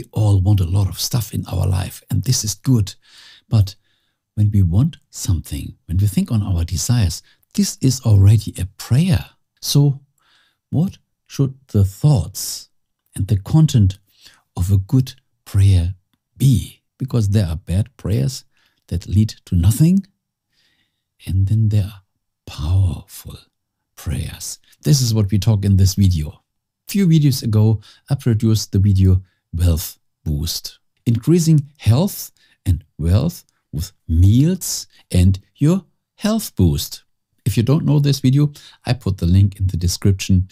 We all want a lot of stuff in our life, and this is good. But when we want something, when we think on our desires, this is already a prayer. So what should the thoughts and the content of a good prayer be? Because there are bad prayers that lead to nothing, and then there are powerful prayers. This is what we talk in this video. A few videos ago, I produced the video Wealth Boost. Increasing health and wealth with meals and your health boost. If you don't know this video, I put the link in the description.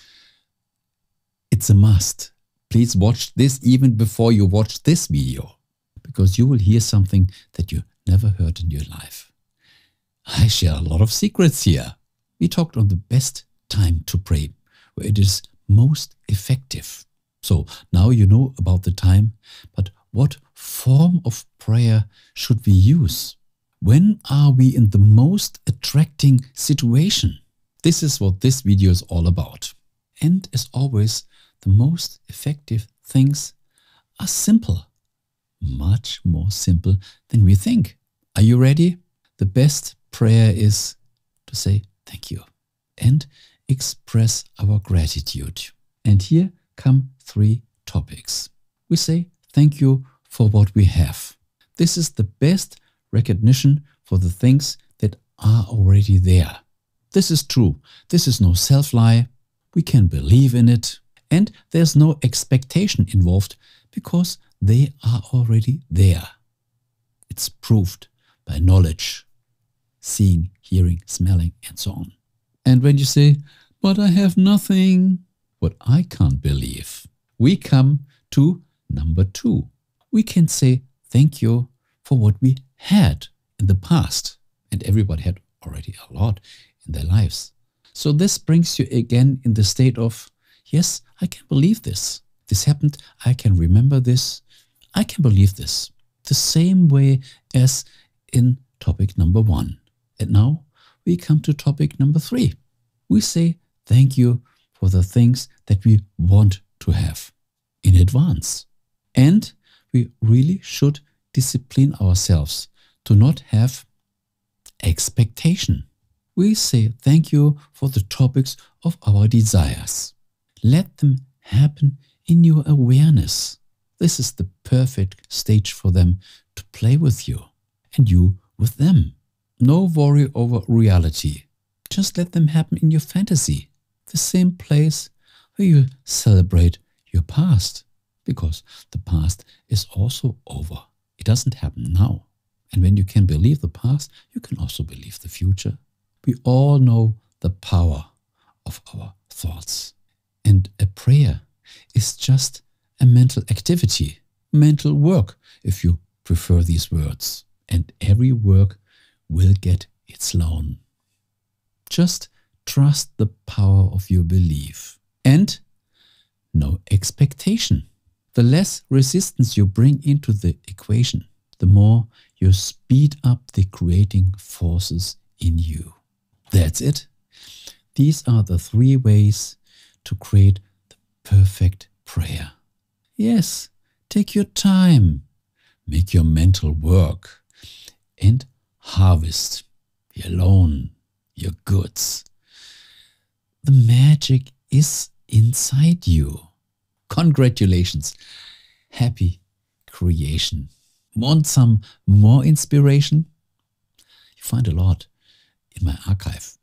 It's a must. Please watch this even before you watch this video, because you will hear something that you never heard in your life. I share a lot of secrets here. We talked on the best time to pray, where it is most effective. So now you know about the time, but what form of prayer should we use? When are we in the most attracting situation? This is what this video is all about. And as always, the most effective things are simple, much more simple than we think. Are you ready? The best prayer is to say thank you and express our gratitude. And here come three topics. We say thank you for what we have. This is the best recognition for the things that are already there. This is true. This is no self-lie. We can believe in it. And there's no expectation involved because they are already there. It's proved by knowledge, seeing, hearing, smelling, and so on. And when you say, but I have nothing, what I can't believe, we come to number two. We can say thank you for what we had in the past. And everybody had already a lot in their lives. So this brings you again in the state of, yes, I can believe this. This happened. I can remember this. I can believe this. The same way as in topic number one. And now we come to topic number three. We say thank you for the things that we want to have in advance. And we really should discipline ourselves to not have expectation. We say thank you for the topics of our desires. Let them happen in your awareness. This is the perfect stage for them to play with you and you with them. No worry over reality. Just let them happen in your fantasy. The same place where you celebrate your past, because the past is also over. It doesn't happen now. And when you can believe the past, you can also believe the future. We all know the power of our thoughts. And a prayer is just a mental activity, mental work, if you prefer these words. And every work will get its loan. Just trust the power of your belief. And no expectation. The less resistance you bring into the equation, the more you speed up the creating forces in you. That's it. These are the three ways to create the perfect prayer. Yes, take your time, make your mental work, and harvest your loan, your goods. The magic is inside you. Congratulations. Happy creation. Want some more inspiration? You find a lot in my archive.